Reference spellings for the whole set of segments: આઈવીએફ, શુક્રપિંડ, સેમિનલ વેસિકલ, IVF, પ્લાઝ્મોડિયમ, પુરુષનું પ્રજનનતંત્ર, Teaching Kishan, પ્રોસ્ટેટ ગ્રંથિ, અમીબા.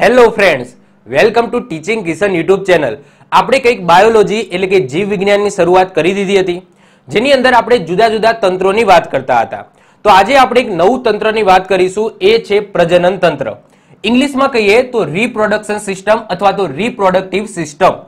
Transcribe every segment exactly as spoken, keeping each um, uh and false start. Hello friends, welcome to teaching Kishan YouTube channel. આપણે કઈક biology એટલે કે જીવ વિજ્ઞાનની શરૂઆત કરી દીધી હતી, જેની અંદર આપણે જુદા જુદા તંત્રોની વાત કરતા હતા। તો આજે આપણે એક નવું તંત્રની વાત કરીશું, એ છે પ્રજનન તંત્ર। ઇંગ્લિશમાં કહીએ તો રીપ્રોડક્શન સિસ્ટમ અથવા તો રીપ્રોડક્ટિવ સિસ્ટમ।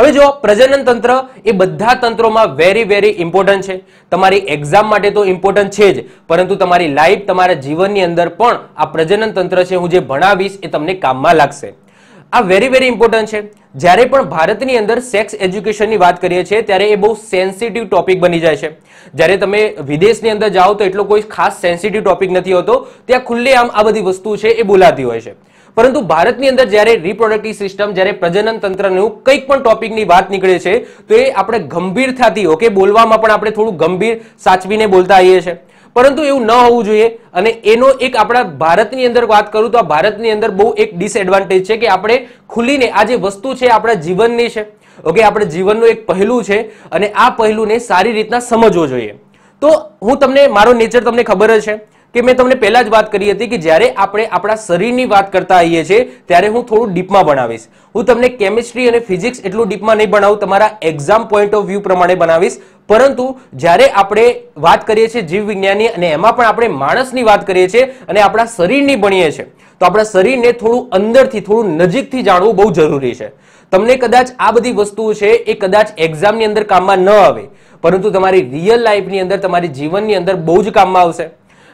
હવે જો પ્રજનન તંત્ર એ બધા તંત્રોમાં વેરી વેરી ઇમ્પોર્ટન્ટ છે, તમારી એક્ઝામ માટે તો ઇમ્પોર્ટન્ટ છે જ, પરંતુ તમારી લાઈફ, તમારા જીવનની અંદર પણ આ પ્રજનન તંત્ર છે હું જે ભણાવીશ એ તમને કામમાં લાગશે। આ વેરી વેરી ઇમ્પોર્ટન્ટ છે। જ્યારે પણ ભારતની અંદર સેક્સ એજ્યુકેશનની વાત કરીએ છીએ ત્યારે એ બહુ સેન્સિટિવ ટોપિક બની જાય છે। જ્યારે તમે વિદેશની અંદર જાઓ તો એટલો કોઈ ખાસ સેન્સિટિવ ટોપિક નથી હોતો, ત્યાં ખુલ્લેઆમ આ બધી વસ્તુ છે એ બોલાતી હોય છે। પરંતુ ભારતની અંદર જ્યારે રિપ્રોડક્ટિવ સિસ્ટમ, જ્યારે પ્રજનન તંત્રનું કંઈક પણ ટોપિકની વાત નીકળે છે તો એ આપણે ગંભીરતાથી, ઓકે, બોલવામાં પણ આપણે થોડું ગંભીર સાચવીને બોલતા આવીએ છીએ, પરંતુ એવું ન હોવું જોઈએ। અને એનો એક આપણા ભારતની અંદર વાત કરું તો આ ભારતની અંદર બહુ એક ડિસએડવાન્ટેજ છે કે આપણે ખુલીને આ જે વસ્તુ છે આપણા જીવનની છે, ઓકે, આપણે જીવનનું એક પહેલું છે અને આ પહેલુંને સારી રીતના સમજવો જોઈએ। તો હું તમને, મારો નેચર તમને ખબર જ છે કે મેં તમને પહેલા જ વાત કરી હતી કે જ્યારે આપણે આપણા શરીરની વાત કરતા આવીએ છીએ ત્યારે હું થોડું ડીપમાં બનાવીશ। હું તમને કેમિસ્ટ્રી અને ફિઝિક્સ એટલું ડીપમાં નહીં બનાવું, તમારા એક્ઝામ પોઈન્ટ ઓફ વ્યૂ પ્રમાણે બનાવીશ। પરંતુ જ્યારે આપણે વાત કરીએ છીએ જીવ વિજ્ઞાનની અને એમાં પણ આપણે માણસની વાત કરીએ છીએ અને આપણા શરીરની ભણીએ છીએ, તો આપણા શરીરને થોડું અંદરથી, થોડું નજીકથી જાણવું બહુ જરૂરી છે। તમને કદાચ આ બધી વસ્તુઓ છે એ કદાચ એક્ઝામની અંદર કામમાં ન આવે, પરંતુ તમારી રિયલ લાઈફની અંદર, તમારી જીવનની અંદર બહુ જ કામમાં આવશે।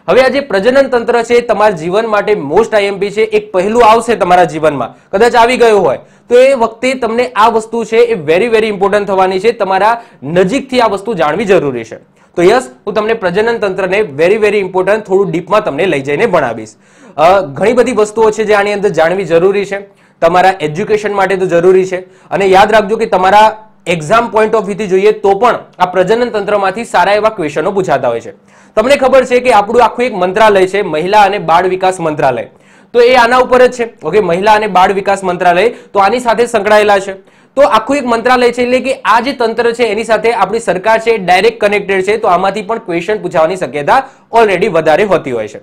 હવે આજે પ્રજનન તંત્ર છે તમારા જીવન માટે મોસ્ટ આઈએમપી છે, એક પહેલું આવશે તમારા જીવનમાં, કદાચ આવી ગયો હોય તો એ વખતે તમને આ વસ્તુ છે એ વેરી વેરી ઇમ્પોર્ટન્ટ થવાની છે, તમારા નજીકથી આ વસ્તુ જાણવી જરૂરી છે। તો યસ, હું તમને પ્રજનન તંત્રને વેરી વેરી ઇમ્પોર્ટન્ટ, થોડું ડીપમાં તમને લઈ જઈને ભણાવીશ। ઘણી બધી વસ્તુઓ છે જે આની અંદર જાણવી જરૂરી છે, તમારા એજ્યુકેશન માટે તો જરૂરી છે। અને યાદ રાખજો કે તમારા એક્ઝામ પોઈન્ટ ઓફ વ્યૂથી જોઈએ તો પણ આ પ્રજનન તંત્રમાંથી સારા એવા ક્વેશ્ચનો પૂછાતા હોય છે। તમને ખબર છે કે આપણું આખું એક મંત્રાલય છે, મહિલા અને બાળ વિકાસ મંત્રાલય, તો એ આના ઉપર જ છે, ઓકે, મહિલા અને બાળ વિકાસ મંત્રાલય તો આની સાથે સંકળાયેલા છે। તો આખું એક મંત્રાલય છે એટલે કે આ જે તંત્ર છે એની સાથે આપણી સરકાર છે ડાયરેક્ટ કનેક્ટેડ છે, તો આમાંથી પણ ક્વેશ્ચન પૂછવાની શક્યતા ઓલરેડી વધારે હોતી હોય છે।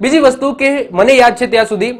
બીજી વસ્તુ કે મને યાદ છે ત્યાં સુધી,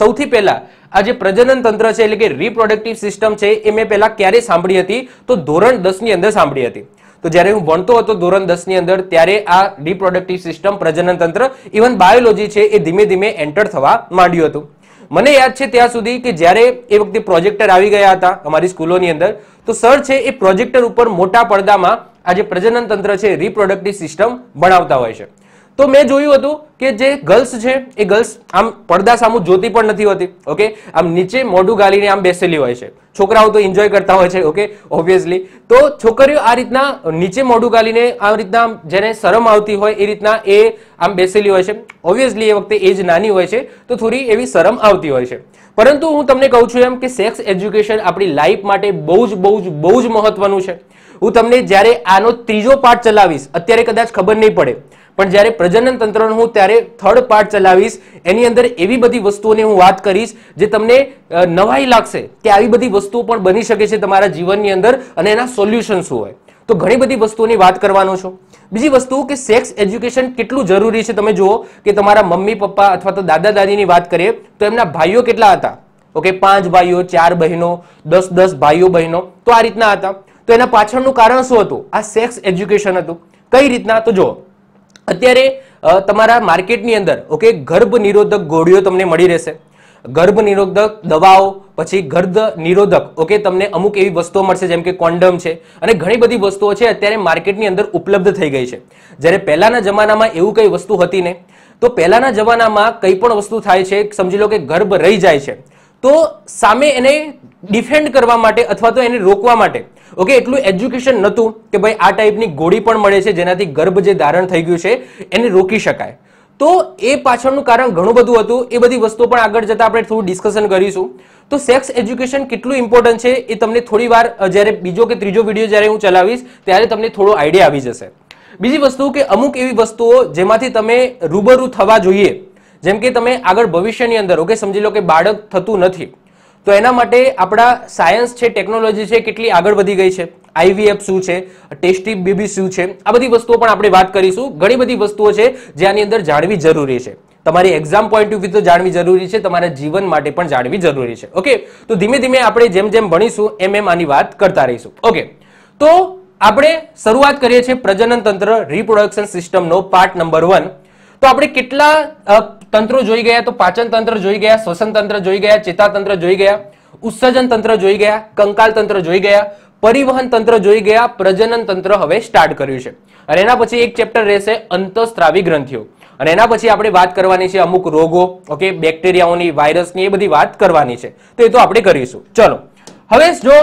સૌથી પહેલા આ જે પ્રજનન તંત્ર છે એટલે કે રીપ્રોડક્ટિવ સિસ્ટમ છે એ મેં પહેલા ક્યારે સાંભળી હતી તો ધોરણ દસ ની અંદર સાંભળી હતી। તો જ્યારે હું ભણતો હતો ધોરણ દસ ની અંદર ત્યારે આ રીપ્રોડક્ટિવ સિસ્ટમ, પ્રજનન તંત્ર, ઇવન બાયોલોજી છે એ ધીમે ધીમે એન્ટર થવા માંડ્યું હતું। મને યાદ છે ત્યાં સુધી કે જ્યારે એ વખતે પ્રોજેક્ટર આવી ગયા હતા અમારી સ્કૂલોની અંદર, તો સર છે એ પ્રોજેક્ટર ઉપર મોટા પડદામાં આ જે પ્રજનન તંત્ર છે, રીપ્રોડક્ટિવ સિસ્ટમ ભણાવતા હોય છે। તો મેં જોયું હતું કે જે ગર્લ્સ છે એ ગર્લ્સ આમ પડદા સામું જોતી પણ નથી હોતી, ઓકે, આમ નીચે મોઢું ગાલીને આમ બેસેલી હોય છે। છોકરાઓ તો એન્જોય કરતા હોય છે, ઓકે, ઓબ્વિયસલી, તો છોકરીઓ આ રીતના નીચે મોઢું ગાલીને આ રીતના જેને શરમ આવતી હોય એ રીતના એ આમ બેસેલી હોય છે। ઓબ્વિયસલી એ વખતે એજ નાની હોય છે તો થોડી એવી શરમ આવતી હોય છે। પરંતુ હું તમને કહું છું એમ કે સેક્સ એજ્યુકેશન આપણી લાઈફ માટે બહુ જ બહુ જ બહુ જ મહત્વનું છે। હું તમને જ્યારે આનો ત્રીજો પાર્ટ ચલાવીશ, અત્યારે કદાચ ખબર નહીં પડે, પણ જ્યારે પ્રજનન તંત્રનો હું ત્યારે થર્ડ પાર્ટ ચલાવીશ એની અંદર એવી બધી વસ્તુઓની હું વાત કરીશ જે તમને નવાઈ લાગશે કે આવી બધી વસ્તુઓ પણ બની શકે છે તમારા જીવનની અંદર અને એના સોલ્યુશન શું હોય, તો ઘણી બધી વસ્તુઓની વાત કરવાનો છું। બીજી વસ્તુ કે સેક્સ એજ્યુકેશન કેટલું જરૂરી છે, તમે જુઓ કે તમારા મમ્મી પપ્પા અથવા તો દાદા દાદીની વાત કરીએ તો એમના ભાઈઓ કેટલા હતા, ઓકે, પાંચ ભાઈઓ, ચાર બહેનો, દસ દસ ભાઈઓ બહેનો, તો આ રીતના હતા। તો એના પાછળનું કારણ શું હતું? આ સેક્સ એજ્યુકેશન હતું। કઈ રીતના? તો જુઓ, અત્યારે તમારા માર્કેટની અંદર, ઓકે, ગર્ભ નિરોધક ગોળીઓ તમને મળી રહેશે, ગર્ભ નિરોધક દવાઓ, પછી ગર્ભ નિરોધક, ઓકે, તમને અમુક એવી વસ્તુઓ મળશે જેમ કે કોન્ડમ છે અને ઘણી બધી વસ્તુઓ છે અત્યારે માર્કેટની અંદર ઉપલબ્ધ થઈ ગઈ છે, જ્યારે પહેલાના જમાનામાં એવું કઈ વસ્તુ હતી નહીં। તો પહેલાના જમાનામાં કંઈ પણ વસ્તુ થાય છે, સમજી લો કે ગર્ભ રહી જાય છે, તો સામે એને ડિફેન્ડ કરવા માટે અથવા તો એને રોકવા માટે, ઓકે, એટલું એજ્યુકેશન નહોતું કે ભાઈ આ ટાઈપની ગોળી પણ મળે છે જેનાથી ગર્ભ જે ધારણ થઈ ગયું છે એને રોકી શકાય। તો એ પાછળનું કારણ ઘણું બધું હતું, એ બધી વસ્તુઓ પણ આગળ જતા આપણે થોડું ડિસ્કશન કરીશું। તો સેક્સ એજ્યુકેશન કેટલું ઇમ્પોર્ટન્ટ છે એ તમને થોડી વાર, જ્યારે બીજો કે ત્રીજો વિડીયો જ્યારે હું ચલાવીશ ત્યારે તમને થોડો આઈડિયા આવી જશે। બીજી વસ્તુ કે અમુક એવી વસ્તુઓ જેમાંથી તમે રૂબરૂ થવા જોઈએ, જેમ કે તમે આગળ ભવિષ્યની અંદર, ઓકે, સમજી લો કે બાળક થતું નથી તો એના માટે આપણા સાયન્સ છે, ટેકનોલોજી છે કેટલી આગળ વધી ગઈ છે, આઈવીએફ શું છે, ટેસ્ટી બેબી શું છે, આ બધી વસ્તુઓ પણ આપણે વાત કરીશું। ઘણી બધી વસ્તુઓ છે જે આની અંદર જાણવી જરૂરી છે। તમારી એક્ઝામ પોઈન્ટ ઓફ વ્યૂ તો જાણવી જરૂરી છે, તમારા જીવન માટે પણ જાણવી જરૂરી છે. ઓકે, તો ધીમે ધીમે આપણે જેમ જેમ ભણીશું એમ એમ આની વાત કરતા રહીશું. ઓકે, તો આપણે શરૂઆત કરીએ છીએ પ્રજનન તંત્ર રિપ્રોડક્શન સિસ્ટમનો પાર્ટ નંબર વન. તો આપણે કેટલા તંત્રો જોઈ ગયા? તો પાચન તંત્ર જોઈ ગયા, શ્વસન તંત્ર જોઈ ગયા, ચેતાતંત્ર જોઈ ગયા, ઉત્સર્જન તંત્ર જોઈ ગયા, કંકાલ તંત્ર જોઈ ગયા, પરિવહન તંત્ર જોઈ ગયા, પ્રજનન તંત્ર હવે સ્ટાર્ટ કર્યું છે. અને એના પછી એક ચેપ્ટર રહેશે અંતઃસ્ત્રાવી ગ્રંથિઓ. અને એના પછી આપણે વાત કરવાની છે અમુક રોગો, ઓકે, બેક્ટેરિયાઓની, વાયરસની, એ બધી વાત કરવાની છે. તો એ તો આપણે કરીશું. ચલો, હવે જો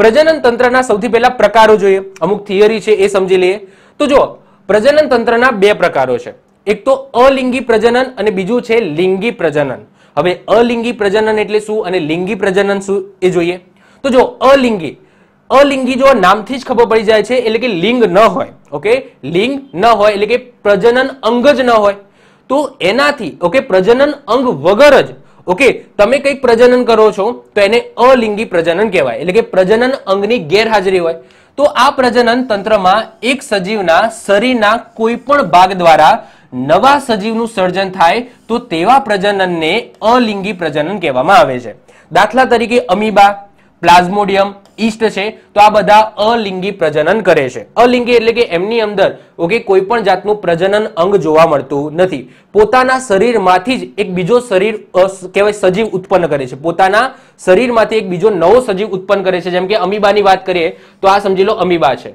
પ્રજનન તંત્રના સૌથી પહેલા પ્રકારો જોઈએ, અમુક થિયરી છે એ સમજી લઈએ. તો જો પ્રજનન તંત્રના બે પ્રકારો છે, એક તો અલિંગી પ્રજનન અને બીજું છે લિંગી પ્રજનન. હવે અલિંગી પ્રજનન એટલે શું અને લિંગી પ્રજનન શું એ જોઈએ. તો જો અલિંગી અલિંગી જો નામથી જ ખબર પડી જાય છે, એટલે કે લિંગ ન હોય. ઓકે, લિંગ ન હોય એટલે કે પ્રજનન અંગ જ ન હોય. તો એનાથી, ઓકે, પ્રજનન અંગ વગર જ, ઓકે, તમે કંઈક પ્રજનન કરો છો તો એને અલિંગી પ્રજનન કહેવાય, એટલે કે પ્રજનન અંગની ગેરહાજરી હોય. તો આ પ્રજનન તંત્રમાં એક સજીવના શરીરના કોઈ પણ ભાગ દ્વારા નવા સજીવનું સર્જન થાય તો તેવા પ્રજનનને અલિંગી પ્રજનન કહેવામાં આવે છે. દાખલા તરીકે અમીબા, પ્લાઝ્મોડિયમ, ઈસ્ટ છે, તો આ બધા અલિંગી પ્રજનન કરે છે. અલિંગી એટલે કે એમની અંદર, ઓકે, કોઈ પણ જાતનું પ્રજનન અંગ જોવા મળતું નથી. પોતાના શરીરમાંથી જ એક બીજો શરીર કહેવાય સજીવ ઉત્પન્ન કરે છે. પોતાના શરીરમાંથી એક બીજો નવો સજીવ ઉત્પન્ન કરે છે. જેમ કે અમીબાની વાત કરીએ તો આ સમજી લો અમીબા છે.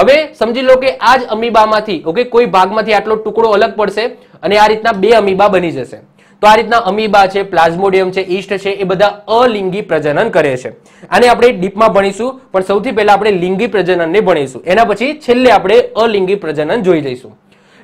હવે સમજી લો કે આ જ અમીબામાંથી, ઓકે, કોઈ ભાગમાંથી આટલો ટુકડો અલગ પડશે અને આ રીતના બે અમીબા બની જશે. તો આ રીતના અમીબા છે, પ્લાઝ્મોડિયમ છે, ઈસ્ટ છે, એ બધા અલિંગી પ્રજનન કરે છે. આને આપણે ડીપમાં ભણીશું, પણ સૌથી પહેલા આપણે લિંગી પ્રજનનને ભણીશું. એના પછી છેલ્લે આપણે અલિંગી પ્રજનન જોઈ લઈશું.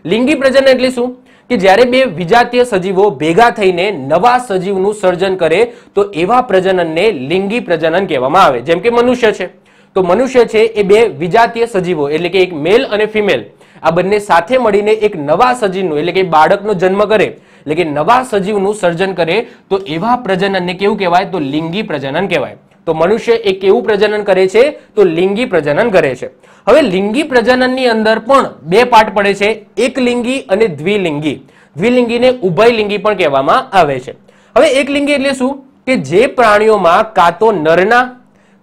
લિંગી પ્રજનન એટલે શું? કે જ્યારે બે વિજાતીય સજીવો ભેગા થઈને નવા સજીવનું સર્જન કરે તો એવા પ્રજનનને લિંગી પ્રજનન કહેવામાં આવે. જેમ કે મનુષ્ય છે, તો મનુષ્ય છે એ બે વિજાતીય સજીવો, એટલે કે એક મેલ અને ફિમેલ, આ બંને સાથે મળીને એક નવા સજીવનું, એટલે કે બાળકનો જન્મ કરે, એટલે કે નવા સજીવનું સર્જન કરે, તો એવા પ્રજનનને કેવું કહેવાય? તો લિંગી પ્રજનન કહેવાય. તો મનુષ્ય એ કેવું પ્રજનન કરે છે? તો લિંગી પ્રજનન કરે છે. હવે લિંગી પ્રજનનની અંદર પણ બે પાર્ટ પડે છે, એકલિંગી અને દ્વિલિંગી. દ્વિલિંગીને ઉભયલિંગી પણ કહેવામાં આવે છે. હવે એકલિંગી એટલે શું? કે જે પ્રાણીઓમાં કાં તો નરના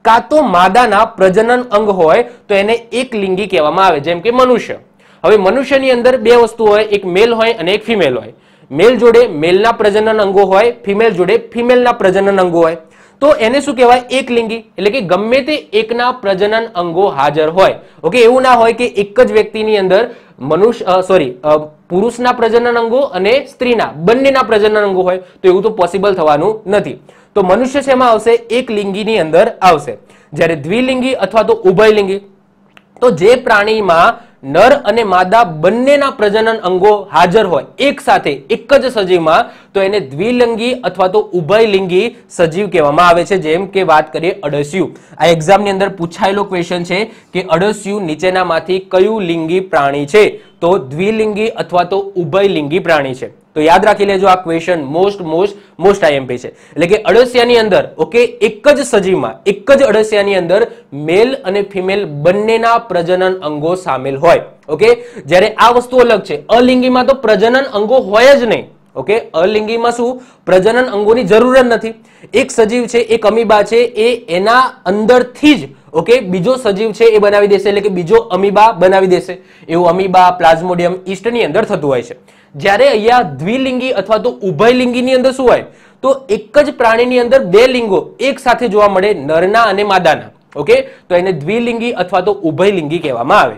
કાં તો માદાના પ્રજનન અંગ હોય તો એને એકલિંગી કહેવામાં આવે. જેમ કે મનુષ્ય. હવે મનુષ્યની અંદર બે વસ્તુ હોય, એક મેલ હોય અને એક ફિમેલ હોય. મેલ જોડે મેલના પ્રજનન અંગો હોય, ફિમેલ જોડે ફિમેલના પ્રજનન અંગો હોય, તો એને શું કહેવાય? એકલિંગી. એટલે કે ગમે તે એકના પ્રજનન અંગો હાજર હોય. ઓકે, એવું ના હોય કે એક જ વ્યક્તિની અંદર મનુષ્ય સોરી પુરુષના પ્રજનન અંગો અને સ્ત્રીના બંનેના પ્રજનન અંગો હોય, તો એવું તો પોસિબલ થવાનું નથી. તો મનુષ્ય છે એમાં આવશે, એક લિંગીની અંદર આવશે. જ્યારે દ્વિલિંગી અથવા તો ઉભયલિંગી, તો જે પ્રાણીમાં નર અને માદા બંનેના પ્રજનન અંગો હાજર હોય એક સાથે એક જ સજીવમાં, તો એને દ્વિલિંગી અથવા તો ઉભયલિંગી સજીવ કહેવામાં આવે છે. જેમ કે વાત કરીએ અળસિયું, આ એક્ઝામની અંદર પૂછાયેલો ક્વેશ્ચન છે કે અળસિયું નીચેનામાંથી કયું લિંગી પ્રાણી છે? તો દ્વિલિંગી અથવા તો ઉભયલિંગી પ્રાણી છે. તો યાદ રાખી લેજો, આ question most most most IMP છે. એટલે કે અળસિયાની અંદર, ઓકે, એક જ સજીવમાં, એક જ અળસિયાની અંદર મેલ અને ફિમેલ બંનેના પ્રજનન અંગો સામેલ હોય. ઓકે, જ્યારે આ વસ્તુ અલગ છે. અલિંગીમાં તો પ્રજનન અંગો હોય જ નહીં. ઓકે, અલિંગીમાં શું? પ્રજનન અંગોની જરૂર જ નથી. એક સજીવ છે, એક અમીબા છે, એ એના અંદરથી જ, ઓકે, બીજો સજીવ છે એ બનાવી દેશે, એટલે કે બીજો અમીબા બનાવી દેશે. એવું અમીબા, પ્લાઝ્મોડિયમ, ઈસ્ટની અંદર થતું હોય છે. જ્યારે અહીંયા દ્વિલિંગી અથવા તો ઉભયલિંગીની અંદર શું હોય? તો એક જ પ્રાણીની અંદર બે લિંગો એક સાથે જોવા મળે, નરના અને માદાના. ઓકે, તો એને દ્વિલિંગી અથવા તો ઉભયલિંગી કહેવામાં આવે.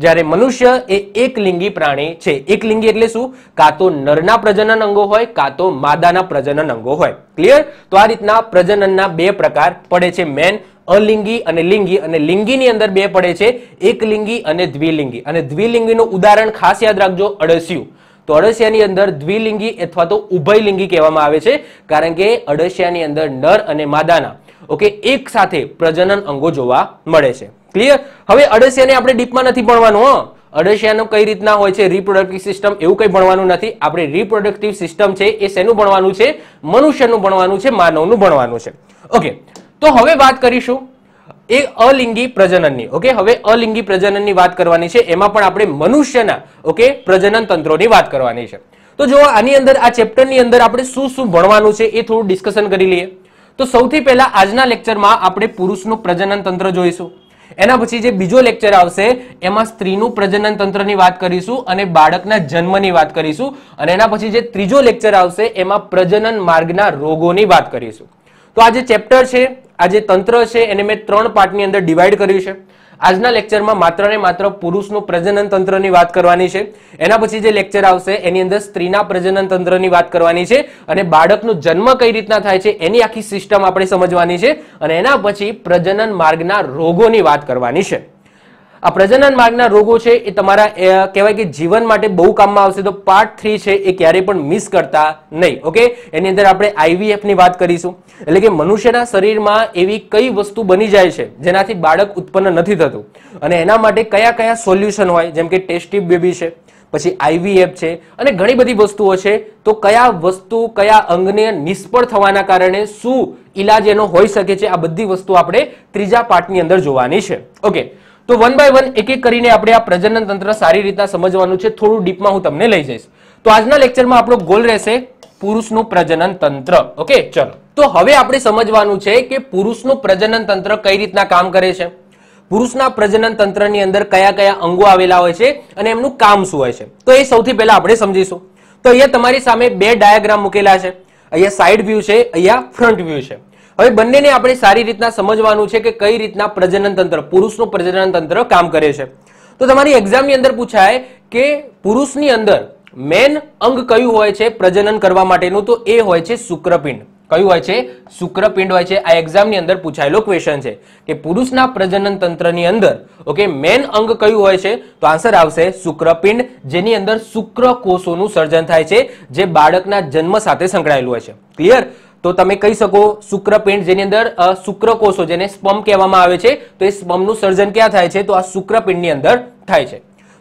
જ્યારે મનુષ્ય એ એકલિંગી પ્રાણી છે. એકલિંગી એટલે શું? કાં તો નરના પ્રજનન અંગો હોય, કાં તો માદાના પ્રજનન અંગો હોય. ક્લિયર? તો આ રીતના પ્રજનનના બે પ્રકાર પડે છે મેન, અલિંગી અને લિંગી. અને લિંગીની અંદર બે પડે છે, એકલિંગી અને દ્વિલિંગી. અને દ્વિલિંગીનું ઉદાહરણ ખાસ યાદ રાખજો, અળસિયું. તો અળસિયાની અંદર દ્વિલિંગી અથવા તો ઉભયલિંગી કહેવામાં આવે છે, કારણ કે અળસિયાની અંદર નર અને માદાના, ઓકે, એક સાથે પ્રજનન અંગો જોવા મળે છે. ક્લિયર? હવે અળસિયાને આપણે ડીપમાં નથી ભણવાનું. હો, અળસિયાનો કઈ રીતના હોય છે રિપ્રોડક્ટિવ સિસ્ટમ, એવું કંઈ ભણવાનું નથી. આપણે રિપ્રોડક્ટિવ સિસ્ટમ છે એ શેનું ભણવાનું છે? મનુષ્યનું ભણવાનું છે, માનવનું ભણવાનું છે. ઓકે, તો હવે વાત કરીશું એ અલિંગી પ્રજનનની. ઓકે, હવે અલિંગી પ્રજનનની વાત કરવાની છે. એમાં પણ આપણે મનુષ્યના, ઓકે, પ્રજનન તંત્રોની વાત કરવાની છે. तो जो आनी अंदर आ चेप्टरनी अंदर आपणे शुं शुं भणवानुं छे ए थोडुं डिस्कशन करी लईए। तो सौथी पहेला आजना लेक्चरमां आपणे पुरुषनुं प्रजनन तंत्र जोईशुं, एना पछी जे बीजो लेक्चर आवशे एमां स्त्रीनुं प्रजनन तंत्रनी वात करीशुं अने बाळकना जन्मनी वात करीशुं अने एना पछी जे त्रीजो लेक्चर आवशे एमां प्रजनन मार्गना रोगोनी वात करीशुं। तो आ जे चेप्टर छे, आ जे तंत्र छे एने मैं त्रण पार्टनी अंदर डिवाइड कर्युं छे। आजना लेक्चर में मात्र ने मात्र पुरुषनुं प्रजनन तंत्रनी वात करवानी छे, एना पछी जे लेक्चर आवशे एनी अंदर स्त्रीना प्रजनन तंत्रनी वात करवानी छे अने बाळकनो जन्म कई रीतना थाय छे एनी आखी सिस्टम आपणे समजवानी छे अने एना पछी प्रजनन मार्गना रोगोनी वात करवानी छे। आ प्रजनन मार्गना रोगो छे ए तमारा कहेवाय के जीवन माटे बहु काममां आवशे। तो पार्ट थ्री छे ए क्यारे पण मिस करता नहीं, ओके। एनी अंदर आपणे आईवीएफ नी वात करीशुं, एटले के मनुष्यना शरीरमां एवी कई वस्तु बनी जाय छे जेनाथी बाळक उत्पन्न नथी थतुं अने एना माटे कया कया सोल्युशन होय, जेम के टेस्ट ट्यूब बेबी छे, पछी आईवीएफ छे अने घणी बधी वस्तुओ छे। तो कया वस्तु कया अंगने निष्फळ थवाना कारणे शुं इलाज एनो होई शके छे, आ बधी वस्तु आपणे त्रीजा पार्टनी अंदर जोवानी छे, ओके। तो वन बाय वन एक एक करीने आपणे आ प्रजनन तंत्र सारी रीतना समजवानुं छे, थोडुं डीपमां हुं तमने लई जईश। तो आजना लेक्चरमां आपणो गोल रहेशे पुरुषनुं प्रजनन तंत्र, ओके। चलो तो हवे आपणे समजवानुं छे के पुरुषनुं प्रजनन तंत्र कई रीतना काम करे छे, पुरुषना प्रजनन तंत्रनी अंदर कया कया अंगो आवेला होय छे अने एमनुं काम शुं होय छे। तो ए सौथी पहेला आपणे समजीशुं। तो अहींया तमारी सामे बे डायाग्राम मूकेला छे, अहींया साइड व्यू छे, अहींया फ्रंट व्यू छे। हवे बंनेने आपणे सारी रीतना समजवानुं छे के कई रीतना प्रजनन तंत्र, पुरुषनो प्रजनन तंत्र काम करे छे। तो तमारी एग्जामनी अंदर पूछाय के पुरुषनी अंदर मेन अंग कयुं होय छे प्रजनन करवा माटेनुं, तो ए होय छे शुक्रपिंड। कयुं होय छे? शुक्रपिंड होय छे। आ एग्जामनी अंदर पूछायेलो क्वेश्चन छे के पुरुषना प्रजनन तंत्रनी अंदर ओके मेन अंग कयुं होय छे, तो आंसर आवशे शुक्रपिंड, जेनी अंदर शुक्रकोषोनुं सर्जन थाय छे जे बाळकना जन्म साथे संकळायेलुं होय छे। क्लियर? तो तमे कही सको शुक्रपिंड जेनी अंदर शुक्रकोषो जेने स्पर्म कहेवामां आवे छे, तो ए स्पर्मनुं सर्जन क्यां थाय छे? तो आ शुक्रपिंडनी अंदर थाय छे।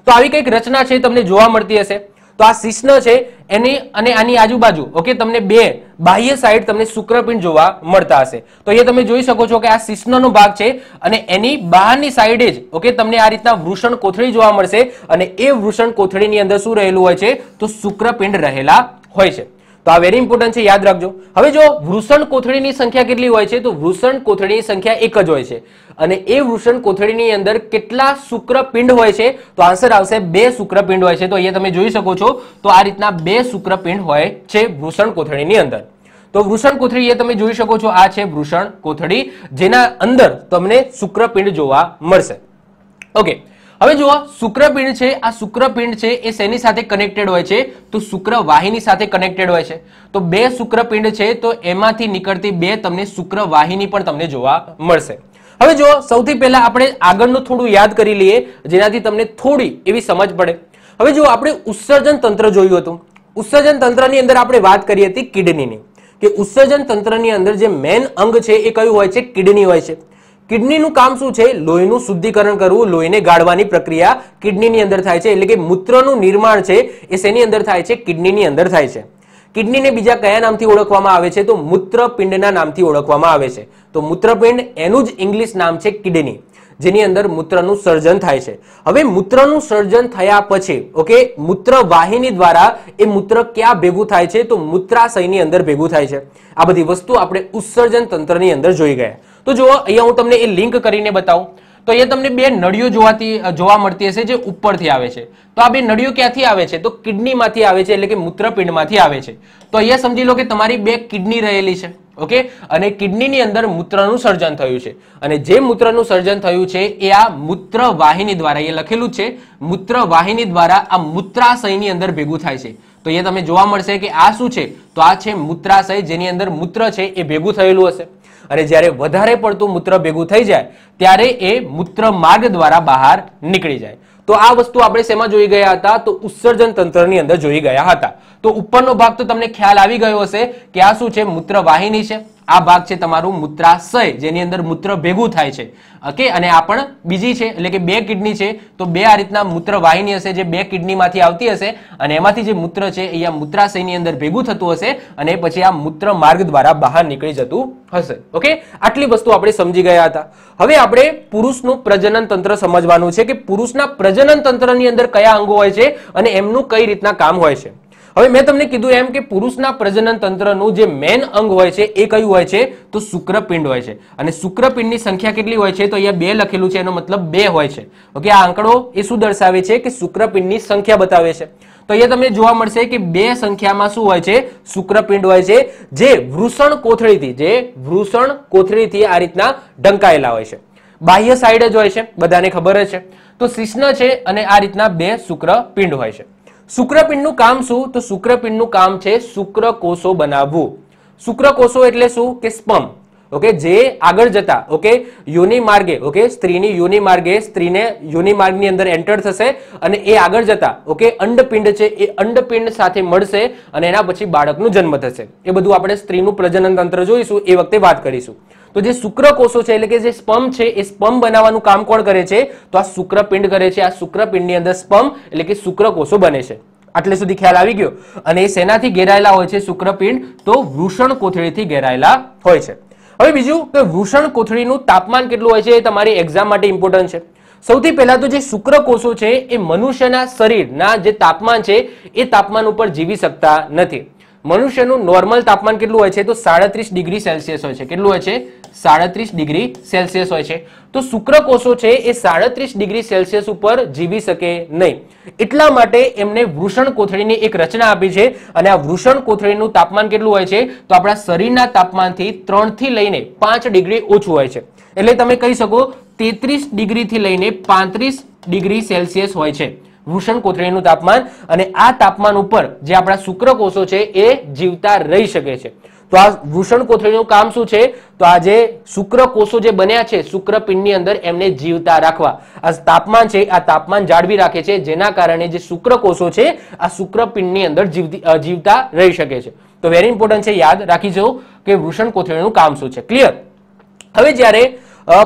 तो आवी कईक रचना छे तमने जोवा मळती हशे। तो आ शिश्न छे एनी अने आनी आजुबाजु ओके तमने बे बाह्य साइड तमने शुक्रपिंड जोवा मळता हशे। तो अहींया तमे जोई शको छो के आ शिश्ननो भाग छे अने एनी बहाરની સાઈડે જ ओके तमने आ रीतना वृषण कोथળી જોવા મળશે અને એ વૃષણ કોથળીની અંદર શું રહેલું હોય છે? તો શુક્રપિંડ રહેલા હોય છે। तो आ वेरी इम्पोर्टेंट है, याद रखो। हवे जो वृषण कोथळीनी संख्या केटली होय छे? तो वृषण कोथळीनी संख्या एक ज होय छे अने ए वृषण कोथळीनी अंदर केटला शुक्रपिंड होय छे? तो आंसर आवशे बे शुक्रपिंड होय छे। तो अहींया तमे जोई शको छो, तो आ रीतना बे शुक्रपिंड होय छे वृषण कोथळीनी अंदर। तो वृषण कोथळी ए तमे जोई शको छो, आ छे वृषण कोथळी जेना अंदर तमने शुक्रपिंड जोवा मळशे, ओके। हवे जो शुक्रपिंड छे, आ शुक्रपिंड छे ए सेनी साथे कनेक्टेड होय छे? तो शुक्रवाहिनी साथे कनेक्टेड होय छे। तो बे शुक्रपिंड छे, तो एमांथी निकळती बे तमने शुक्रवाहिनी पण तमने जोवा मळशे। हवे जो सौथी पहेला आपणे આગળનું થોડું યાદ કરી લઈએ જેનાથી તમને થોડી એવી સમજ પડે। હવે જો આપણે ઉત્સર્જન તંત્ર જોયું હતું, ઉત્સર્જન તંત્રની અંદર આપણે વાત કરી હતી કિડનીની, કે ઉત્સર્જન તંત્રની અંદર જે મેન અંગ છે એ કયું હોય છે? કિડની હોય છે। કિડનીનું કામ શું છે? લોહીનું શુદ્ધિકરણ કરવું, લોહીને ગાળવાની પ્રક્રિયા કિડનીની અંદર થાય છે, એટલે કે મૂત્રનું નિર્માણ છે એ શેની અંદર થાય છે? કિડનીની અંદર થાય છે। કિડનીને બીજા કયા નામથી ઓળખવામાં આવે છે? તો મૂત્રપિંડના નામથી ઓળખવામાં આવે છે। તો મૂત્રપિંડ એનું જ ઇંગ્લિશ નામ છે કિડની, જેની અંદર મૂત્રનું સર્જન થાય છે। હવે મૂત્રનું સર્જન થયા પછી ઓકે મૂત્રવાહિની દ્વારા એ મૂત્ર ક્યાં ભેગું થાય છે? તો મૂત્રાશયની અંદર ભેગું થાય છે। આ બધી વસ્તુ આપણે ઉત્સર્જન તંત્રની અંદર જોઈ ગયા। तो जो अहींया हूँ तमने लिंक करीने बताऊं तो अहींया तमने बे नळीओ जोवाती जोवा मळती हशे जे उपरथी आवे छे। तो आ बे नळीओ क्यांथी आवे छे? तो किडनीमांथी आवे छे, एटले के मूत्रपिंडमांथी आवे छे। तो अहींया समजी लो के तमारी बे किडनी रहेली छे ओके अने किडनीनी अंदर मूत्रनुं सर्जन थयुं छे अने जे मूत्रनुं सर्जन थयुं छे ए आ मूत्रवाहिनी द्वारा ए लखेलुं छे मूत्रवाहिनी द्वारा आ मूत्राशयनी अंदर भेगुं थाय छे। तो अहींया तमे जोवा मळशे के आ शुं छे? तो आ छे मूत्राशय जेनी अंदर मूत्र छे ए भेगुं थयेलुं हशे अने ज्यारे वधारे पड़तुं मूत्र भेगुं थई जाय त्यारे ए मूत्र मार्ग द्वारा बहार निकळी जाय। तो आ वस्तु आपणे शेमां जोई गया हता? तो उत्सर्जन तंत्रनी अंदर जोई गया हता। तो उपरनो भाग तो तमने ख्याल आवी गयो हशे के आ शुं छे? मूत्रवाहिनी छे। आ भाग छे तमारुं मूत्राशय जेनी अंदर मूत्र भेगुं थाय छे ओके अने आ पण बीजी छे एटले के बे किडनी छे। तो बे आ रीतना मूत्रवाहिनी हशे जे बे किडनीमांथी आवती हशे अने एमांथी जे मूत्र छे ए आ मूत्राशयनी अंदर भेगुं थतुं हशे अने पछी आ मूत्र मार्ग द्वारा बहार निकळी जतुं हशे ओके। आटली वस्तु आपणे समजी गया हता। हवे आपणे पुरुषनुं प्रजनन तंत्र समजवानुं छे के पुरुषना प्रजनन तंत्रनी अंदर कया अंगो होय छे अने एमनुं कई रीतना काम होय छे। હવે મેં તમને કીધું એમ કે પુરુષના પ્રજનન તંત્રનું જે મેન અંગ હોય છે એ કયું હોય છે તો શુક્રપિંડ હોય છે. અને શુક્રપિંડની સંખ્યા કેટલી હોય છે તો અહીંયા બે લખેલું છે એનો મતલબ બે હોય છે. ઓકે, આ આંકડો એ શું દર્શાવે છે કે શુક્રપિંડની સંખ્યા બતાવે છે. તો અહીંયા તમને જોવા મળશે કે બે સંખ્યામાં શું હોય છે શુક્રપિંડ હોય છે જે વૃષણ કોથળીથી જે વૃષણ કોથળીથી આ રીતના ઢંકાયેલા હોય છે. બાહ્ય સાઈડ જ હોય છે, બધાને ખબર જ છે. તો શિશ્ન છે અને આ રીતના બે શુક્રપિંડ હોય છે. શુક્રપિંડનું કામ શું તો શુક્રપિંડનું કામ છે શુક્રકોષો બનાવવું. શુક્રકોષો એટલે શું કે સ્પર્મ. ઓકે, જે આગળ જતા ઓકે યોની માર્ગે ઓકે સ્ત્રીની યોની માર્ગે સ્ત્રીને યોની માર્ગની અંદર એન્ટર થશે અને એ આગળ જતા ઓકે અંડપિંડ છે એ અંડપિંડ સાથે મળશે અને એના પછી બાળકનો જન્મ થશે. એ બધું આપણે સ્ત્રીનું પ્રજનન તંત્ર જોઈશું એ વખતે વાત કરીશું. તો જે શુક્રકોષો છે એટલે કે જે સ્પર્મ છે એ સ્પર્મ બનાવવાનું કામ કોણ કરે છે તો આ શુક્રપિંડ કરે છે. આ શુક્રપિંડની અંદર સ્પર્મ એટલે કે શુક્રકોષો બને છે. આટલે સુધી ખ્યાલ આવી ગયો. અને એ શેનાથી ઘેરાયેલા હોય છે શુક્રપિંડ તો વૃષણ કોથળીથી ઘેરાયેલા હોય છે. હવે બીજું કે વૃષણ કોથળીનું તાપમાન કેટલું હોય છે એ તમારી એક્ઝામ માટે ઇમ્પોર્ટન્ટ છે. સૌથી પહેલા તો જે શુક્રકોષો છે એ મનુષ્યના શરીરના જે તાપમાન છે એ તાપમાન ઉપર જીવી શકતા નથી. મનુષ્યનું નોર્મલ તાપમાન કેટલું હોય છે તો સાડત્રીસ ડિગ્રી સેલ્સિયસ હોય છે. કેટલું હોય છે સાડત્રીસ ડિગ્રી સેલ્સિયસ હોય છે. તો શુક્રકોષો છે એ સાડત્રીસ ડિગ્રી સેલ્સિયસ ઉપર જીવી શકે નહીં. એટલા માટે એમને વૃષણ કોથળીની એક રચના આપી છે. અને આ વૃષણ કોથળીનું તાપમાન કેટલું હોય છે તો આપણા શરીરના તાપમાનથી ત્રણથી લઈને પાંચ ડિગ્રી ઓછું હોય છે. એટલે તમે કહી શકો તેત્રીસ ડિગ્રીથી લઈને પાંત્રીસ ડિગ્રી સેલ્સિયસ હોય છે વૃષણ કોથળીનું તાપમાન. અને આ તાપમાન ઉપર જે આપણા શુક્રકોષો છે એ જીવતા રહી શકે છે. તો આ વૃષણ કોથળીનું કામ શું છે તો આ જે શુક્રકોષો જે બન્યા છે શુક્રપિંડની અંદર એમને જીવતા રાખવા. આ તાપમાન છે આ તાપમાન જાળવી રાખે છે જેના કારણે જે શુક્રકોષો છે આ શુક્રપિંડની અંદર જીવતા રહી શકે છે. તો વેરી ઇમ્પોર્ટન્ટ છે, યાદ રાખી જવું કે વૃષણ કોથળીનું કામ શું છે. ક્લિયર. હવે જ્યારે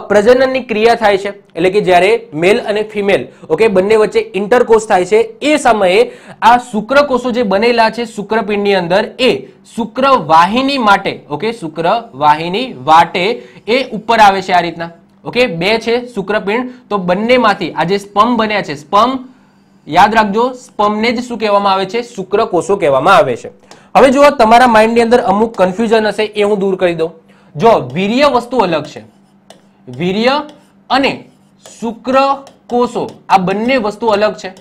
પ્રજનનની ક્રિયા થાય છે એટલે કે જ્યારે મેલ અને ફિમેલ ઓકે બંને વચ્ચે ઇન્ટરકોર્સ થાય છે એ સમયે આ શુક્રકોષો જે બનેલા છે શુક્રપિંડની અંદર એ શુક્રવાહિની માટે ઓકે શુક્રવાહિની વાટે એ ઉપર આવે છે આ રીતના. ઓકે, બે છે શુક્રપિંડ તો બંનેમાંથી આ જે સ્પર્મ બન્યા છે સ્પર્મ યાદ રાખજો સ્પર્મને જ શું કહેવામાં આવે છે શુક્રકોષો કહેવામાં આવે છે. હવે જુઓ તમારા માઇન્ડની અંદર અમુક કન્ફ્યુઝન હશે એ હું દૂર કરી દઉં. જો વીર્ય વસ્તુ અલગ છે. વીર્ય અને શુક્રકોષો આ બંને વસ્તુ અલગ છે.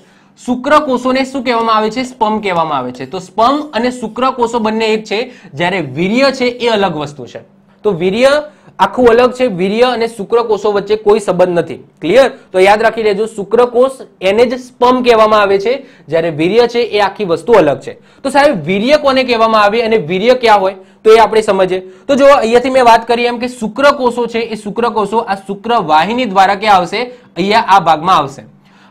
શુક્રકોષોને શું કહેવામાં આવે છે સ્પર્મ કહેવામાં આવે છે. તો સ્પર્મ અને શુક્રકોષો બંને એક છે જ્યારે વીર્ય છે એ અલગ વસ્તુ છે. તો વીર્ય આખું અલગ છે. વીર્ય અને શુક્રકોષો વચ્ચે કોઈ સંબંધ નથી. ક્લિયર. તો યાદ રાખી લેજો શુક્રકોષ એને જ સ્પર્મ કહેવામાં આવે છે જ્યારે વીર્ય છે એ આખી વસ્તુ અલગ છે. તો સાહેબ વીર્ય કોને કહેવામાં આવે અને વીર્ય ક્યાં હોય તો એ આપણે સમજીએ. તો જો અહીંયાથી મેં વાત કરી એમ કે શુક્રકોષો છે એ શુક્રકોષો આ શુક્રવાહિની દ્વારા ક્યાં આવશે અહીંયા આ ભાગમાં આવશે.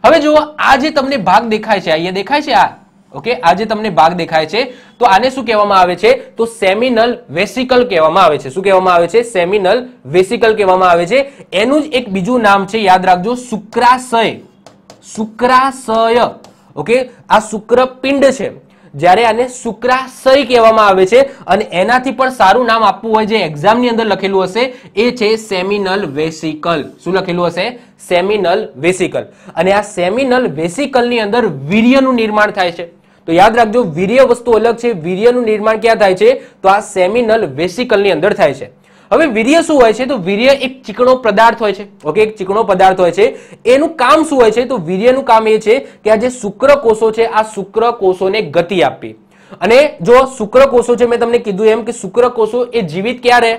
હવે જુઓ આ જે તમને ભાગ દેખાય છે અહીંયા દેખાય છે આ ઓકે આ જે તમને ભાગ દેખાય છે તો આને શું કહેવામાં આવે છે તો સેમિનલ વેસિકલ કહેવામાં આવે છે. શું કહેવામાં આવે છે સેમિનલ વેસિકલ કહેવામાં આવે છે. એનું જ એક બીજું નામ છે યાદ રાખજો શુક્રાશય. શુક્રાશય ઓકે આ શુક્રપિંડ છે જ્યારે આને શુક્રાશય કહેવામાં આવે છે. અને એનાથી પણ સારું નામ આપવું હોય જે એક્ઝામની અંદર લખેલું હશે એ છે સેમિનલ વેસિકલ. શું લખેલું હશે સેમિનલ વેસિકલ. અને આ સેમિનલ વેસિકલની અંદર વીર્યનું નિર્માણ થાય છે. તો યાદ રાખજો વીર્ય વસ્તુ અલગ છે. વીર્યનું નિર્માણ ક્યાં થાય છે તો આ સેમિનલ વેસિકલની અંદર થાય છે. હવે વીર્ય શું હોય છે તો વીર્ય એક ચીકણો પદાર્થ હોય છે. ઓકે, એક ચીકણો પદાર્થ હોય છે. એનું કામ શું હોય છે તો વીર્યનું કામ એ છે કે આ જે શુક્રકોષો છે આ શુક્રકોષોને ગતિ આપવી. અને જો શુક્રકોષો છે મેં તમને કીધું એમ કે શુક્રકોષો એ જીવિત ક્યાં રહે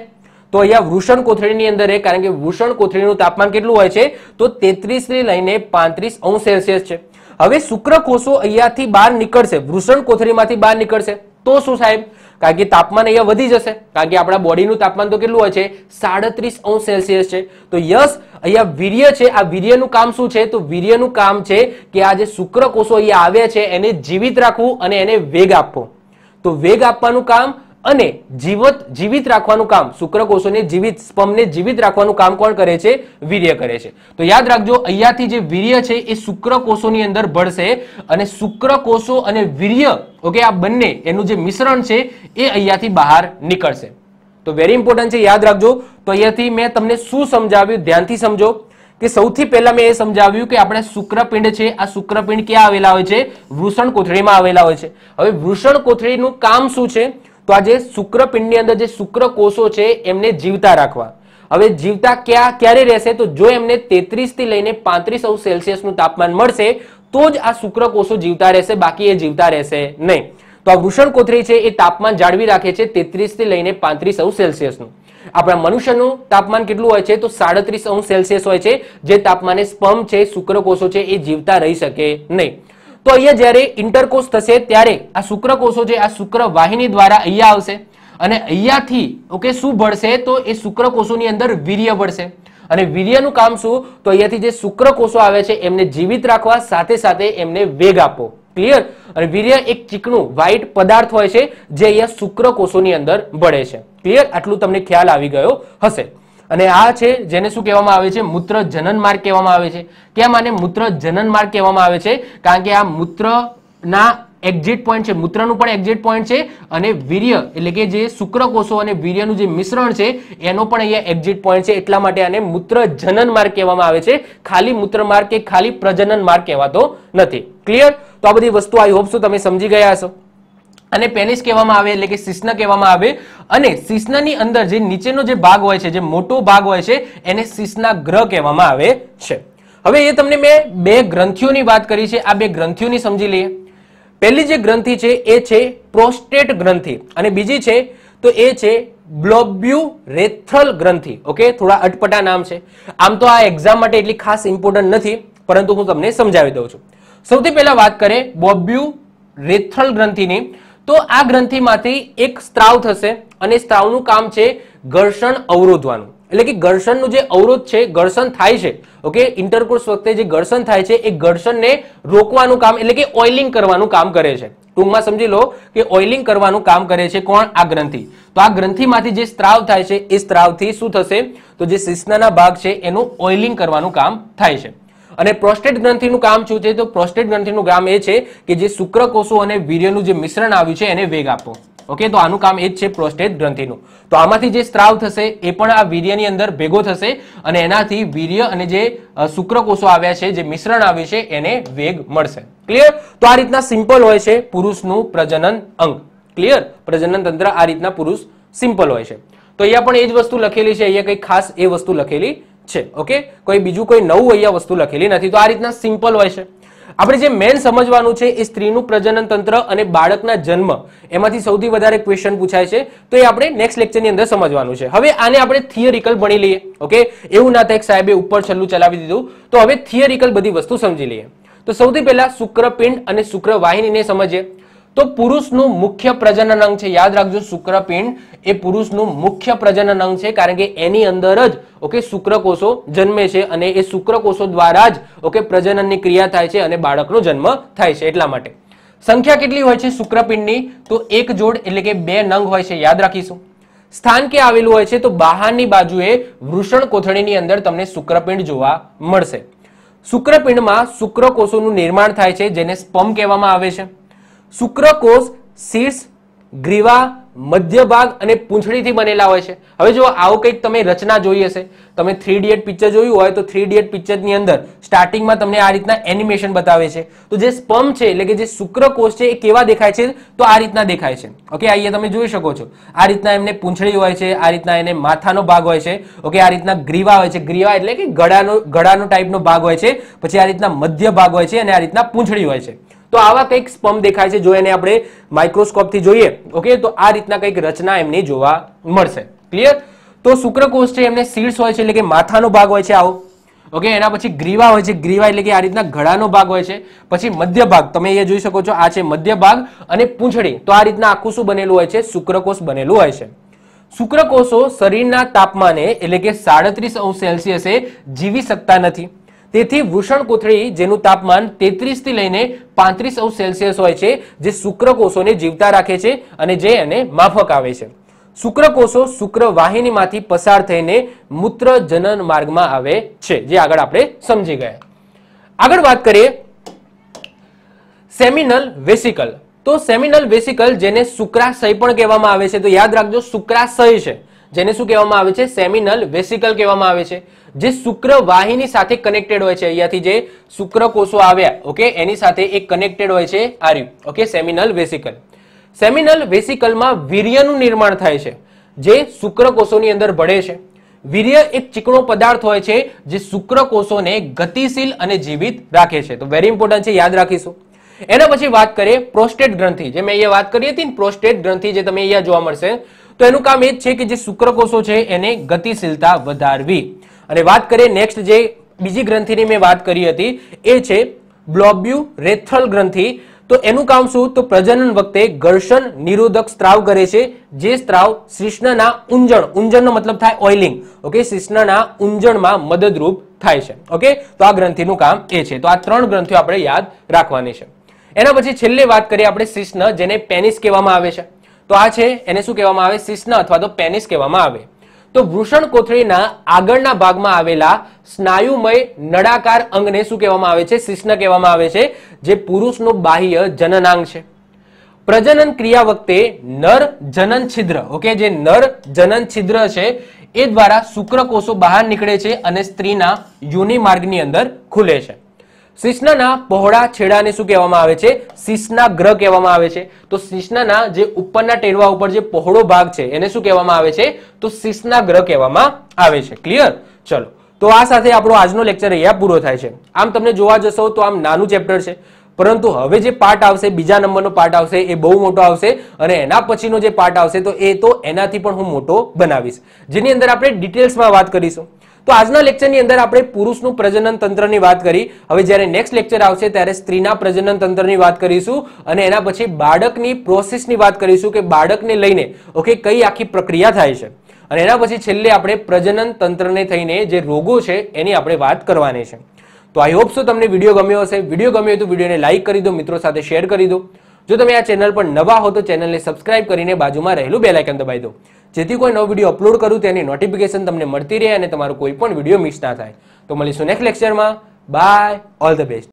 તો અહીંયા વૃષણ કોથળીની અંદર રહે. કારણ કે વૃષણ કોથળીનું તાપમાન કેટલું હોય છે તો તેત્રીસ થી લઈને પાંત્રીસ અંશ સેલ્સિયસ છે. હવે શુક્રકોષો અહીંયાથી બહાર નીકળશે વૃષણ કોથળીમાંથી બહાર નીકળશે તો શું સાહેબ કારણ કે તાપમાન અહીંયા વધી જશે. કારણ કે આપણા બોડીનું તાપમાન તો કેટલું હોય છે સાડત્રીસ અંશ સેલ્સિયસ છે. તો યસ અહીંયા વીર્ય છે. આ વીર્યનું કામ શું છે તો વીર્યનું કામ છે કે આ જે શુક્રકોષો અહીંયા આવે છે એને જીવિત રાખવું અને એને વેગ આપવો. તો વેગ આપવાનું કામ અને જીવત જીવિત રાખવાનું કામ શુક્રકોષોને જીવિત સ્પર્મને જીવિત રાખવાનું કામ કોણ કરે છે વીર્ય કરે છે. તો યાદ રાખજો અહીંયાથી જે વીર્ય છે એ શુક્રકોષોની અંદર ભળશે અને શુક્રકોષો અને વીર્ય ઓકે આ બંને એનું જે મિશ્રણ છે એ અહીંયાથી બહાર નીકળશે. તો વેરી ઇમ્પોર્ટન્ટ છે યાદ રાખજો. તો અહીંયાથી મેં તમને શું સમજાવ્યું ધ્યાનથી સમજો કે સૌથી પહેલા મેં એ સમજાવ્યું કે આપણે શુક્રપિંડ છે, આ શુક્રપિંડ ક્યાં આવેલા હોય છે? વૃષણ કોથળીમાં આવેલા હોય છે. હવે વૃષણ કોથળીનું કામ શું છે? તો આ જે શુક્રપિંડની અંદર જે શુક્રકોષો છે એમને જીવતા રાખવા. હવે જીવતા ક્યાં ક્યારે રહેશે? તો જો એમને તેત્રીસ થી લઈને પાંત્રીસ અંશ સેલ્સિયસનું તાપમાન મળશે તો જ આ શુક્રકોષો જીવતા રહેશે, બાકી એ જીવતા રહેશે નહીં. તો આ વૃષણ કોથળી છે એ તાપમાન જાળવી રાખે છે તેત્રીસ થી લઈને પાંત્રીસ અંશ સેલ્સિયસનું. આપણા મનુષ્યનું તાપમાન કેટલું હોય છે? તો સાડત્રીસ અંશ સેલ્સિયસ હોય છે, જે તાપમાને સ્પર્મ છે, શુક્રકોષો છે એ જીવતા રહી શકે નહીં. તો અહીંયા જ્યારે ઇન્ટરકોષ થશે ત્યારે આ શુક્રકોષો છે આ શુક્રવાહિની દ્વારા અહીંયા આવશે અને અહીંયાથી ઓકે શું ભળશે? તો એ શુક્રકોષોની અંદર વીર્ય ભળશે. અને વીર્યનું કામ શું? તો અહીંયાથી જે શુક્રકોષો આવે છે એમને જીવિત રાખવા, સાથે સાથે એમને વેગ આપો. ક્લિયર? અને વીર્ય એક ચીકણું વ્હાઇટ પદાર્થ હોય છે જે અહીંયા શુક્રકોષોની અંદર ભળે છે. ક્લિયર? આટલું તમને ખ્યાલ આવી ગયો હશે. અને આ છે જેને શું કહેવામાં આવે છે? મૂત્ર જનન માર્ગ કહેવામાં આવે છે. કેમ આને મૂત્ર જનન માર્ગ કહેવામાં આવે છે? કારણ કે આ મૂત્રના એક્ઝિટ પોઈન્ટ છે, મૂત્રનું પણ એક્ઝિટ પોઈન્ટ છે અને વીર્ય એટલે કે જે શુક્રકોષો અને વીર્યનું જે મિશ્રણ છે એનો પણ અહીંયા એક્ઝિટ પોઈન્ટ છે, એટલા માટે આને મૂત્ર જનન માર્ગ કહેવામાં આવે છે. ખાલી મૂત્ર માર્ગ કે ખાલી પ્રજનન માર્ગ કહેવાતો નથી. ક્લિયર? તો આ બધી વસ્તુ આઈ હોપ સો તમે સમજી ગયા હશો. અને પેનિસ કહેવામાં આવે એટલે કે શિશ્ન કહેવામાં આવે અને શિશ્નની અંદર જે નીચેનો જે ભાગ હોય છે, જે મોટો ભાગ હોય છે એને શિશ્નાગ્ર કહેવામાં આવે છે. હવે એ તમને મેં બે ગ્રંથિઓની વાત કરી છે, આ બે ગ્રંથિઓની સમજી લઈએ. પહેલી જે ગ્રંથિ છે એ છે પ્રોસ્ટેટ ગ્રંથિ અને બીજી છે તો એ છે બ્લોબ્યુરેથ્રલ ગ્રંથિ. ઓકે, થોડા અટપટા નામ છે, આમ તો આ એક્ઝામ માટે એટલી ખાસ ઇમ્પોર્ટન્ટ નથી, પરંતુ હું તમને સમજાવી દઉં છું. સૌથી પહેલા વાત કરે બ્લોબ્યુરેથ્રલ ગ્રંથિની, તો આ ગ્રંથિમાંથી એક સ્ત્રાવ થશે અને સ્ત્રાવનું કામ છે ઘર્ષણ અવરોધવાનું. એટલે કે ઘર્ષણનું જે અવરોધ છે, ઘર્ષણ થાય છે ઓકે, ઇન્ટરકોર્સ વખતે જે ઘર્ષણ થાય છે એ ઘર્ષણને રોકવાનું કામ એટલે કે ઓઇલિંગ કરવાનું કામ કરે છે. ટૂંકમાં સમજી લો કે ઓઇલિંગ કરવાનું કામ કરે છે કોણ? આ ગ્રંથિ. તો આ ગ્રંથિમાંથી જે સ્ત્રાવ થાય છે એ સ્ત્રાવથી શું થશે? તો જે શિશ્નના ભાગ છે એનું ઓઇલિંગ કરવાનું કામ થાય છે. અને પ્રોસ્ટેટ ગ્રંથિનું કામ શું છે? તો પ્રોસ્ટેટ ગ્રંથિનું કામ એ છે કે જે શુક્રકોષો અને વીર્યનું જે મિશ્રણ આવ્યું છે એને વેગ આપો. ઓકે, તો આનું કામ એ જ છે પ્રોસ્ટેટ ગ્રંથિનું. તો આમાંથી જે સ્ત્રાવ થશે એ પણ આ વીર્યની અંદર ભેગો થશે અને એનાથી વીર્ય અને જે શુક્રકોષો આવ્યા છે, જે મિશ્રણ આવ્યું છે એને વેગ મળશે. ક્લિયર? તો આ રીતના સિમ્પલ હોય છે પુરુષનું પ્રજનન અંગ. ક્લિયર? પ્રજનન તંત્ર આ રીતના પુરુષ સિમ્પલ હોય છે. તો અહીંયા પણ એ જ વસ્તુ લખેલી છે, અહીંયા કંઈ ખાસ એ વસ્તુ લખેલી છે. ઓકે, કોઈ બીજું કોઈ નવું અહીંયા વસ્તુ લખેલી નથી. તો આ રીતના સિમ્પલ હોય છે. આપણે જે મેન સમજવાનું છે એ સ્ત્રીનું પ્રજનન તંત્ર અને બાળકના જન્મ, એમાંથી સૌથી વધારે ક્વેશ્ચન પૂછાય છે, તો એ આપણે નેક્સ્ટ લેક્ચરની અંદર સમજવાનું છે. હવે આને આપણે થિયરિકલ ભણી લઈએ. ઓકે, એવું ના થાય કે સાહેબે ઉપર છેલ્લું ચલાવી દીધું. તો હવે થિયરિકલ બધી વસ્તુ સમજી લઈએ. તો સૌથી પહેલા શુક્રપિંડ અને શુક્રવાહિનીને સમજીએ. તો પુરુષનું મુખ્ય પ્રજનન અંગ છે, યાદ રાખજો, શુક્રપિંડ એ પુરુષનું મુખ્ય પ્રજનન અંગ છે, કારણ કે એની અંદર જ ઓકે શુક્રકોષો જન્મે છે અને એ શુક્રકોષો દ્વારા જ ઓકે પ્રજનનની ક્રિયા થાય છે અને બાળકનો જન્મ થાય છે. એટલા માટે સંખ્યા કેટલી હોય છે શુક્રપિંડની? તો એક જોડ એટલે કે બે નંગ હોય છે, યાદ રાખીશું. સ્થાન કે આવેલું હોય છે? તો બહારની બાજુએ વૃષણ કોથળીની અંદર તમને શુક્રપિંડ જોવા મળશે. શુક્રપિંડમાં શુક્રકોષોનું નિર્માણ થાય છે, જેને સ્પર્મ કહેવામાં આવે છે. શુક્રકોષ શીર્ષ, ગ્રીવા, મધ્ય ભાગ અને પૂંછડીથી બનેલા હોય છે. હવે જો આવું કંઈક તમે રચના જોઈ હશે, તમે થ્રી ઇડિયટ પિક્ચર જોયું હોય તો થ્રી ઇડિયટ પિક્ચરની અંદર સ્ટાર્ટિંગમાં તમને આ રીતના એનિમેશન બતાવે છે. તો જે સ્પર્મ છે એટલે કે જે શુક્રકોષ છે એ કેવા દેખાય છે? તો આ રીતના દેખાય છે. ઓકે, અહીંયા તમે જોઈ શકો છો આ રીતના એમને પૂંછડી હોય છે, આ રીતના એને માથાનો ભાગ હોય છે. ઓકે, આ રીતના ગ્રીવા હોય છે, ગ્રીવા એટલે કે ગળાનો ગળાનો ટાઈપનો ભાગ હોય છે, પછી આ રીતના મધ્ય ભાગ હોય છે અને આ રીતના પૂંછડી હોય છે. તો આવા કંઈક સ્પર્મ દેખાય છે જો એને આપણે માઇક્રોસ્કોપથી જોઈએ. ઓકે, તો આ રીતના કંઈક રચના એમની જોવા મળશે. ક્લિયર? તો શુક્રકોષ છે એમને શીર્ષ હોય છે એટલે કે માથાનો ભાગ હોય છે આવો. ઓકે, એના પછી ગ્રીવા હોય છે, ગ્રીવા એટલે કે આ રીતના ગળાનો ભાગ હોય છે. પછી મધ્ય ભાગ તમે અહીંયા જોઈ શકો છો, આ છે મધ્ય ભાગ અને પૂંછડી. તો આ રીતના આખું શું બનેલું હોય છે? શુક્રકોષ બનેલું હોય છે. શુક્રકોષો શરીરના તાપમાને એટલે કે સાડત્રીસ અંશ સેલ્સિયસે જીવી શકતા નથી, તેથી વૃષણ કોથળી જેનું તાપમાન તેત્રીસ થી લઈને પાંત્રીસ અંશ સેલ્સિયસ હોય છે, જે શુક્રકોષોને જીવતા રાખે છે અને જે એને માફક આવે છે. શુક્રકોષો શુક્રવાહિનીમાંથી પસાર થઈને મૂત્ર જનન માર્ગમાં આવે છે, જે આગળ આપણે સમજી ગયા. આગળ વાત કરીએ સેમિનલ વેસિકલ. તો સેમિનલ વેસિકલ જેને શુક્રાશય પણ કહેવામાં આવે છે, તો યાદ રાખજો શુક્રાશય છે જેને શું કહેવામાં આવે છે? સેમિનલ વેસિકલ કહેવામાં આવે છે, જે શુક્રવાહિની સાથે કનેક્ટેડ હોય છે. અહીંયાથી જે શુક્રકોષો આવ્યા, ઓકે, એની સાથે એક કનેક્ટેડ હોય છે આ રીત. Okay, સેમિનલ વેસિકલ. સેમિનલ વેસિકલમાં વીર્યનું નિર્માણ થાય છે, જે શુક્રકોષોની અંદર ભળે છે. વીર્ય એક ચીકણો પદાર્થ હોય છે, જે શુક્રકોષોને ગતિશીલ અને જીવિત રાખે છે. તો વેરી ઇમ્પોર્ટન્ટ છે, યાદ રાખીશું. એના પછી વાત કરીએ પ્રોસ્ટેટ ગ્રંથિ, જે મેં અહીંયા વાત કરી હતી ને, પ્રોસ્ટેટ ગ્રંથિ જે તમે અહીંયા જોવા મળશે. તો એનું કામ એ જ છે કે જે શુક્રકોષો છે એને ગતિશીલતા વધારવી. અને વાત કરીએ નેક્સ્ટ, જે બીજી ગ્રંથિની મેં વાત કરી હતી એ છે બ્લોબ્યુરેથ્રલ ગ્રંથિ. તો એનું કામ શું? તો પ્રજનન વખતે ઘર્ષણ નિરોધક સ્ત્રાવ કરે છે, જે સ્ત્રાવ શિશ્નના ઉંજણ, ઉંજણનો મતલબ થાય ઓઇલિંગ, ઓકે, શિશ્નના ઉંજણમાં મદદરૂપ થાય છે. ઓકે, તો આ ગ્રંથિનું કામ એ છે. તો આ ત્રણ ગ્રંથિઓ આપણે યાદ રાખવાની છે. એના પછી છેલ્લે વાત કરીએ આપણે શિશ્ન, જેને પેનિસ કહેવામાં આવે છે. તો આ છે એને શું કહેવામાં આવે? શિશ્ન અથવા તો પેનિસ કહેવામાં આવે. તો વૃષણકોથળીના આગળના ભાગમાં આવેલા સ્નાયુમય નળાકાર અંગને શું કહેવામાં આવે છે? શિશ્ન કહેવામાં આવે છે, જે પુરુષનું બાહ્ય જનનાંગ છે. પ્રજનન ક્રિયા વખતે નર જનન છિદ્ર, ઓકે, જે નર જનન છિદ્ર છે એ દ્વારા શુક્રકોષો બહાર નીકળે છે અને સ્ત્રીના યોનિ માર્ગની અંદર ખુલે છે. શિશ્નના પહોળા છેડાને શું કહેવામાં આવે છે? શિશ્નાગ્ર કહેવામાં આવે છે. તો શિશ્નના જે ઉપરના ટેરવા ઉપર જે પહોળો ભાગ છે એને શું કહેવામાં આવે છે? તો શિશ્નાગ્ર કહેવામાં આવે છે. ક્લિયર? ચલો, તો આ સાથે આપણો આજનો લેક્ચર અહીંયા પૂરો થાય છે. આમ તમને જોવા જશો તો આમ નાનું ચેપ્ટર છે, પરંતુ હવે જે પાર્ટ આવશે, બીજા નંબરનો પાર્ટ આવશે, એ બહુ મોટો આવશે. અને એના પછીનો જે પાર્ટ આવશે તો એ તો એનાથી પણ હું મોટો બનાવીશ, જેની અંદર આપણે ડિટેલ્સમાં વાત કરીશું. તો આજના લેક્ચરની અંદર આપણે પુરુષનું પ્રજનન તંત્રની વાત કરી. હવે જ્યારે નેક્સ્ટ લેક્ચર આવશે ત્યારે સ્ત્રીના પ્રજનન તંત્રની વાત કરીશું, અને એના પછી બાળકની પ્રોસેસની વાત કરીશું કે બાળકને લઈને, ઓકે, કઈ આખી પ્રક્રિયા થાય છે. અને એના પછી છેલ્લે આપણે પ્રજનન તંત્રને થઈને જે રોગો છે એની આપણે વાત કરવાની છે. તો આઈ હોપ સો તમને વિડીયો ગમ્યો હશે. વિડીયો ગમ્યો તો વિડીયોને લાઇક કરી દો, મિત્રો સાથે શેર કરી દો. જો તમે આ ચેનલ પર નવા હો તો ચેનલને સબસ્ક્રાઇબ કરીને બાજુમાં રહેલું બેલ આઇકન દબાવી દો, જેથી કોઈ નવો વિડીયો અપલોડ કરું તેની નોટિફિકેશન તમને મળતી રહે અને તમારો કોઈ પણ વિડીયો મિસ ના થાય. તો મળીશું નેક્સ્ટ લેક્ચરમાં. Bye, all the best.